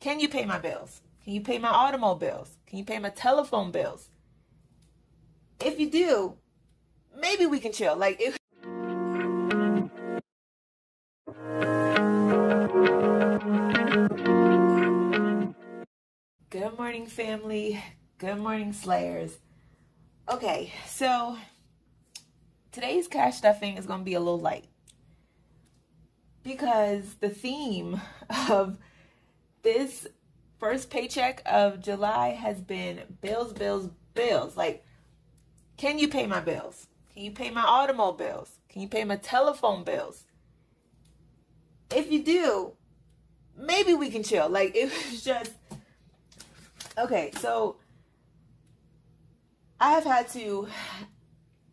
Can you pay my bills? Can you pay my automobile bills? Can you pay my telephone bills? If you do, maybe we can chill. Like, if Good morning, family. Good morning, Slayers. Okay, so today's cash stuffing is going to be a little light because the theme of this first paycheck of July has been bills, bills, bills. Like, can you pay my bills? Can you pay my automobile bills? Can you pay my telephone bills? If you do, maybe we can chill. Like, it was just... Okay, so I have had to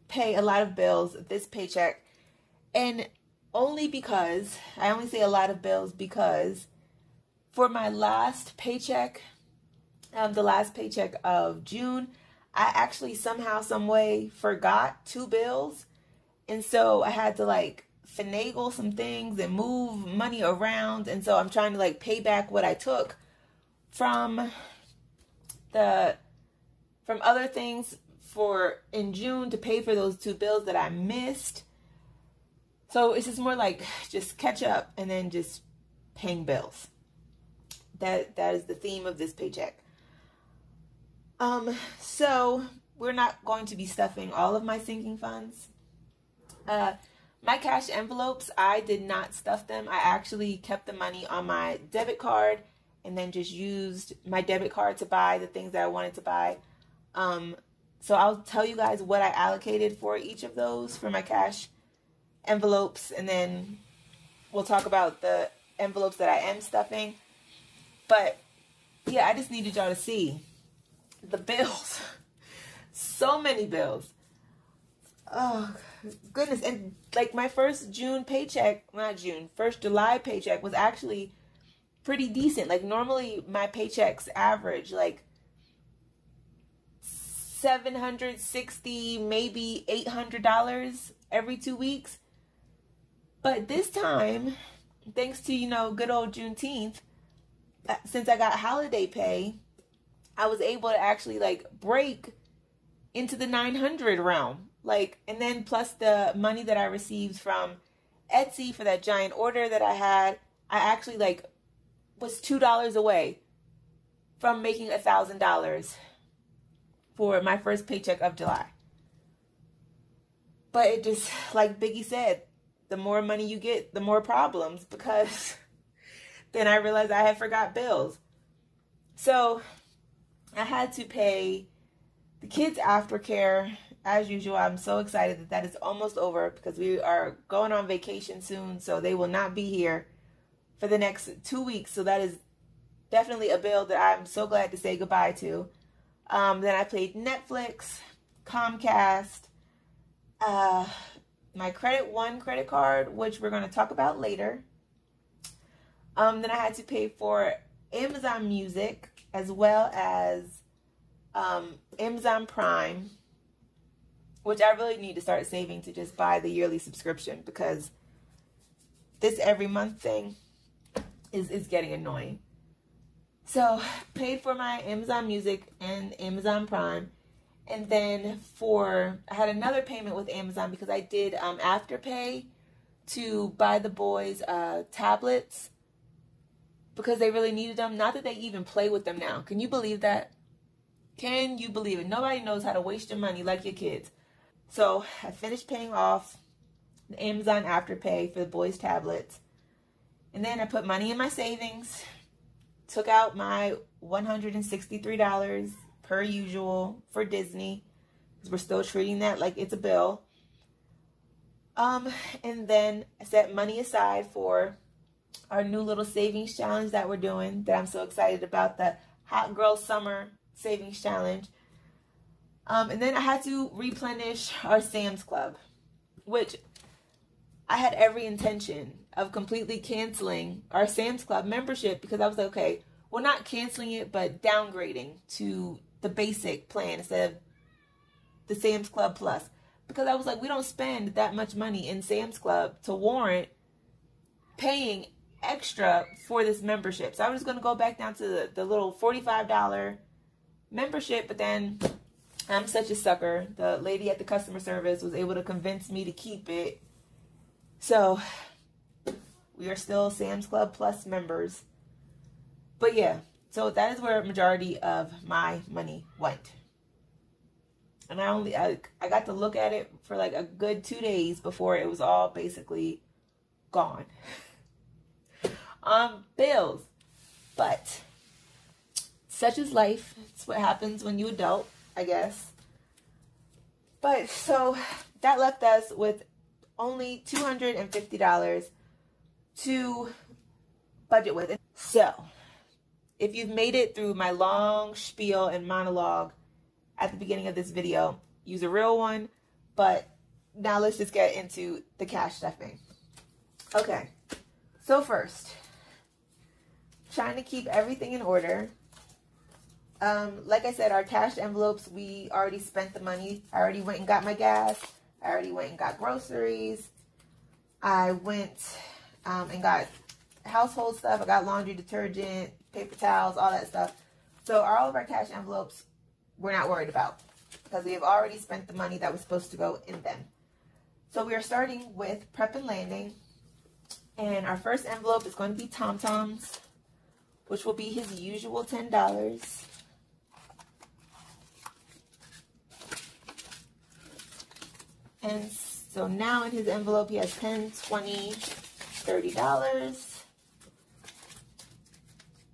pay a lot of bills this paycheck, and only because, I only say a lot of bills because for my last paycheck, the last paycheck of June, I actually somehow, some way forgot two bills, and so I had to like finagle some things and move money around, and so I'm trying to like pay back what I took from other things for in June to pay for those two bills that I missed. So it's just more like just catch up and then just paying bills. That is the theme of this paycheck. So we're not going to be stuffing all of my sinking funds. My cash envelopes, I did not stuff them. I actually kept the money on my debit card and then just used my debit card to buy the things that I wanted to buy. So I'll tell you guys what I allocated for each of those for my cash envelopes, and then we'll talk about the envelopes that I am stuffing. But yeah, I just needed y'all to see the bills. So many bills. Oh, goodness. And like my first June paycheck, not June, first July paycheck was actually pretty decent. Like normally my paychecks average like $760, maybe $800 every 2 weeks. But this time, thanks to, you know, good old Juneteenth, since I got holiday pay, I was able to actually like break into the 900 realm. Like, and then plus the money that I received from Etsy for that giant order that I had, I actually like was $2 away from making $1,000 for my first paycheck of July. But it just, like Biggie said, the more money you get, the more problems, because then I realized I had forgot bills. So I had to pay the kids' aftercare as usual. I'm so excited that is almost over because we are going on vacation soon, so they will not be here for the next 2 weeks. So that is definitely a bill that I'm so glad to say goodbye to. Then I paid Netflix, Comcast, my Credit One credit card, which we're going to talk about later. Then I had to pay for Amazon Music as well as Amazon Prime, which I really need to start saving to just buy the yearly subscription, because this every month thing is getting annoying. So paid for my Amazon Music and Amazon Prime. And then I had another payment with Amazon because I did Afterpay to buy the boys tablets because they really needed them. Not that they even play with them now. Can you believe that? Can you believe it? Nobody knows how to waste your money like your kids. So I finished paying off the Amazon Afterpay for the boys' tablets. And then I put money in my savings, took out my $163 per usual for Disney, because we're still treating that like it's a bill. And then I set money aside for our new little savings challenge that we're doing, that I'm so excited about, the Hot Girl Summer Savings Challenge. And then I had to replenish our Sam's Club, which I had every intention of completely canceling our Sam's Club membership, because I was like, okay, we're not canceling it, but downgrading to the basic plan instead of the Sam's Club Plus. Because I was like, we don't spend that much money in Sam's Club to warrant paying extra for this membership. So I'm just going to go back down to the little $45 membership, but then I'm such a sucker. The lady at the customer service was able to convince me to keep it. So we are still Sam's Club Plus members. But yeah, so that is where a majority of my money went. And I got to look at it for like a good 2 days before it was all basically gone. Bills. But such is life. It's what happens when you adult, I guess. But so that left us with only $250 to budget with. So if you've made it through my long spiel and monologue at the beginning of this video, use a real one. But now let's just get into the cash stuffing. Okay, so first, trying to keep everything in order. Like I said, our cash envelopes, we already spent the money. I already went and got my gas. I already went and got groceries. I went and got household stuff. I got laundry detergent, paper towels, all that stuff. So all of our cash envelopes, we're not worried about because we have already spent the money that was supposed to go in them. So we are starting with prep and landing. And our first envelope is going to be Tom Tom's, which will be his usual $10. And so now in his envelope, he has $10, $20, $30.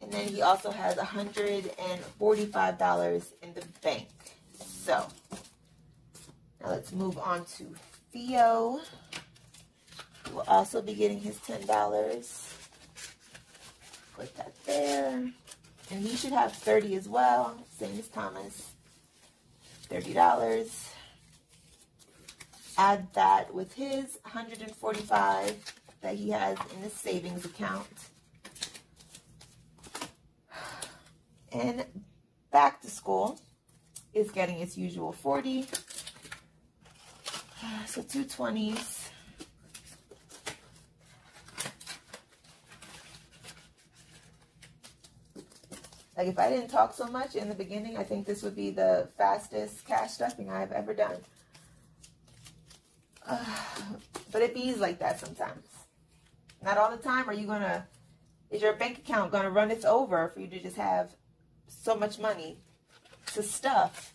And then he also has $145 in the bank. So now let's move on to Theo, who will also be getting his $10. Put that there. And he should have $30 as well, same as Thomas, $30. Add that with his $145 that he has in his savings account. And back to school is getting its usual $40. So two 20s. Like if I didn't talk so much in the beginning, I think this would be the fastest cash stuffing I've ever done. But it be like that sometimes. Not all the time. Is your bank account gonna run its over for you to just have so much money to stuff?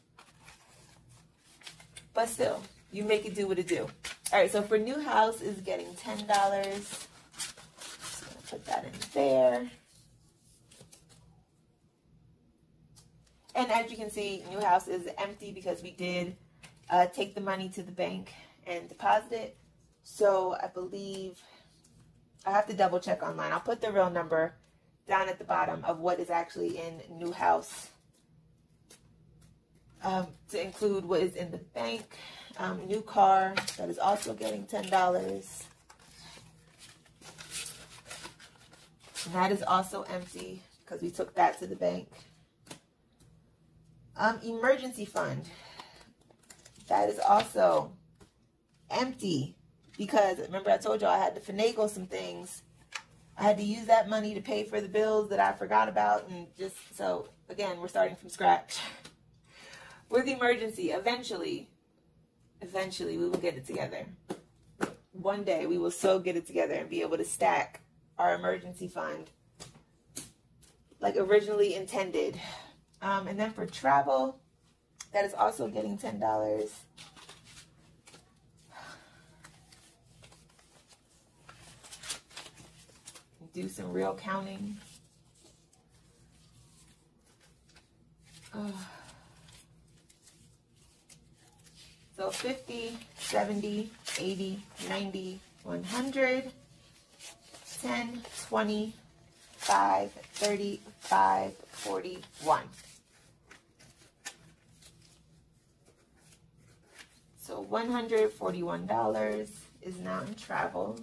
But still, you make it do what it do. All right, so for new house is getting $10. Just gonna put that in there. And as you can see, new house is empty because we did take the money to the bank and deposit it. So I believe, I have to double check online. I'll put the real number down at the bottom of what is actually in new house to include what is in the bank. New car, that is also getting $10. And that is also empty because we took that to the bank. Emergency fund, that is also empty because remember I told y'all I had to finagle some things. I had to use that money to pay for the bills that I forgot about, and just so again we're starting from scratch with emergency. Eventually we will get it together. One day we will so get it together and be able to stack our emergency fund like originally intended. And then for travel, that is also getting $10. Do some real counting. So 50, 70, 80, 90, 100, 10, 20, 5, 30, 5, 41. So $141 is now in travel.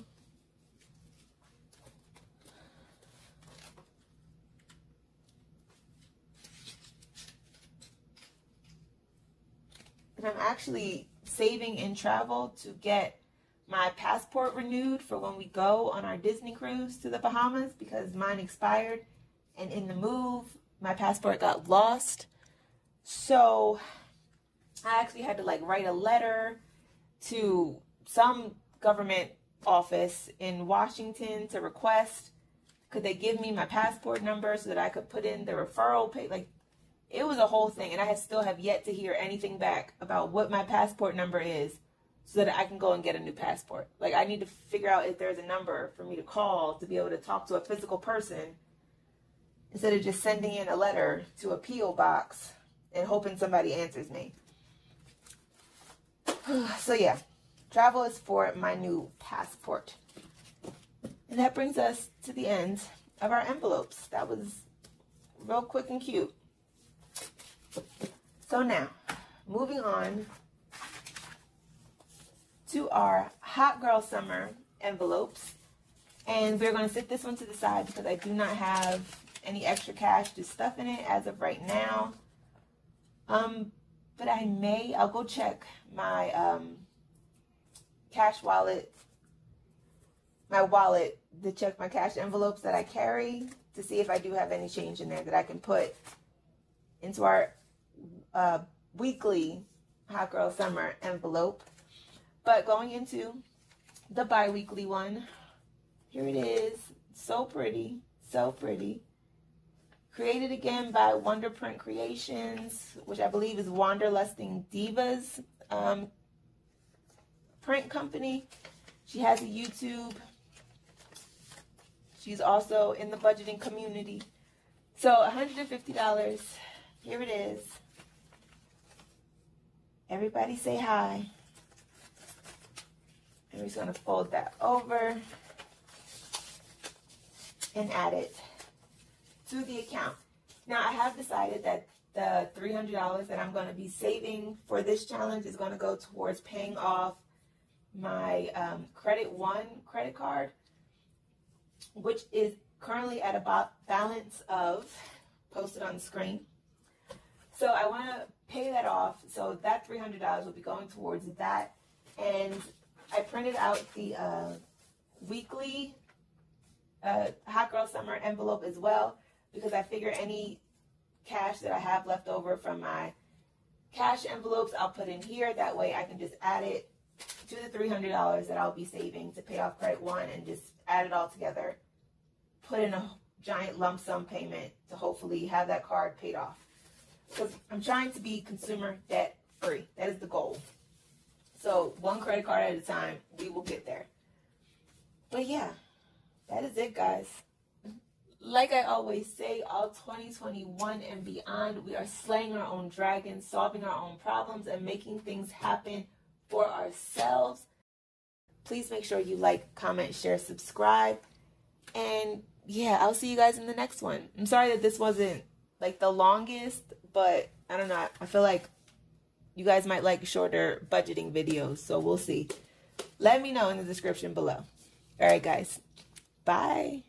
I'm actually saving in travel to get my passport renewed for when we go on our Disney cruise to the Bahamas because mine expired, and in the move, my passport got lost. So I actually had to like write a letter to some government office in Washington to request, could they give me my passport number so that I could put in the referral pay? Like, it was a whole thing, and I still have yet to hear anything back about what my passport number is so that I can go and get a new passport. Like, I need to figure out if there's a number for me to call to be able to talk to a physical person instead of just sending in a letter to a P.O. box and hoping somebody answers me. So yeah, travel is for my new passport. And that brings us to the end of our envelopes. That was real quick and cute. So now, moving on to our Hot Girl Summer envelopes. And we're going to sit this one to the side because I do not have any extra cash to stuff in it as of right now. But I'll go check my cash wallet, to check my cash envelopes that I carry to see if I do have any change in there that I can put into our weekly Hot Girl Summer envelope. But going into the bi-weekly one, here it is. So pretty, so pretty. Created again by Wonder Print Creations, which I believe is Wanderlusting Divas print company. She has a YouTube. She's also in the budgeting community. So $150. Here it is. Everybody say hi. I'm just going to fold that over and add it to the account. Now, I have decided that the $300 that I'm going to be saving for this challenge is going to go towards paying off my Credit One credit card, which is currently at about balance of, posted on the screen. So I want to pay that off. So that $300 will be going towards that. And I printed out the weekly Hot Girl Summer envelope as well, because I figure any cash that I have left over from my cash envelopes, I'll put in here. That way I can just add it to the $300 that I'll be saving to pay off Credit One and just add it all together, put in a giant lump sum payment to hopefully have that card paid off. Because I'm trying to be consumer debt free. That is the goal. So one credit card at a time, we will get there. But yeah, that is it, guys. Like I always say, all 2021 and beyond, we are slaying our own dragons, solving our own problems, and making things happen for ourselves. Please make sure you like, comment, share, subscribe. And yeah, I'll see you guys in the next one. I'm sorry that this wasn't like the longest, but I don't know. I feel like you guys might like shorter budgeting videos, so we'll see. Let me know in the description below. All right, guys. Bye.